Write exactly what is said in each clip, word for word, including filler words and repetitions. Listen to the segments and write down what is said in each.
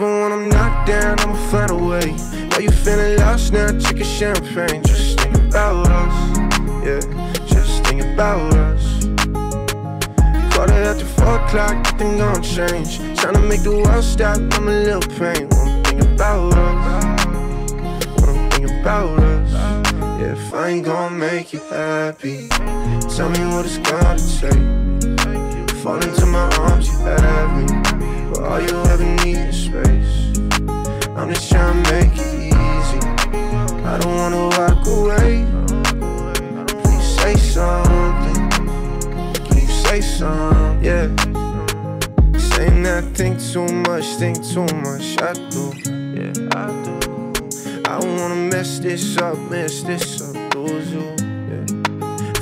Even when I'm knocked down, I'ma find a way. Now you feeling lost now, take a champagne. Just think about us, yeah, just think about us. Quarter after four o'clock, nothing gon' change. Tryna make the world stop, I'm a little pain. One thing about us, one thing about us. If I ain't gon' make you happy, tell me what it's gonna take. Fall into my arms, you have me, but all you ever need is space. I'm just tryna make it easy, I don't wanna walk away. Please say something, please say something, yeah. Saying I think too much, think too much, I do, yeah, I do. I don't wanna mess this up, mess this up, lose you, yeah.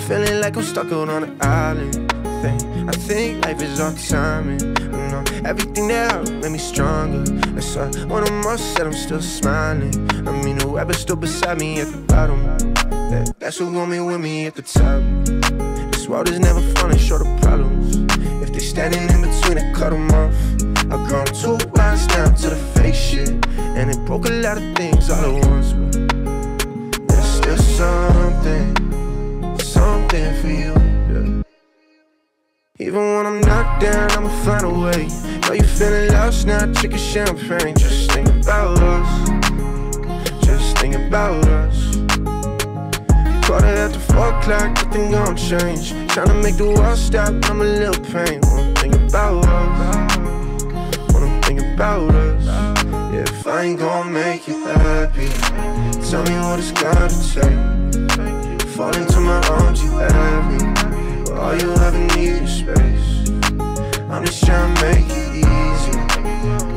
Feeling like I'm stuck out on an island, think, I think life is all timing, you know. Everything that hurt made me stronger. I saw one of them said I'm still smiling. I mean, whoever stood beside me at the bottom, yeah, that's who want me with me at the top. This world is never fun and short of problems. If they standing in between, I cut them off. I've gone two lines down to the fake shit, and it broke a lot of things all at once, but there's still something, something for you, yeah. Even when I'm knocked down, I'ma find a way. Know you feeling lost now, take a champagne. Just think about us, just think about us. Quarter after four o'clock, nothing gon' change. Tryna make the world stop, I'm a little pain. Wanna think about us, wanna think about us. If I ain't gon' make you happy, tell me what it's gonna take. Fall into my arms, you have me, but all you ever need is space. I'm just tryna make it easy,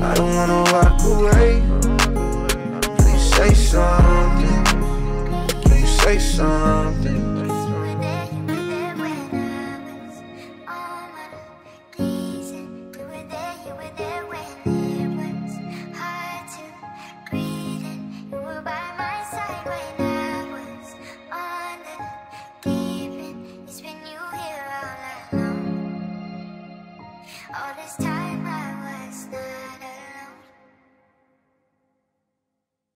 I don't wanna walk away. Please say something, please say something.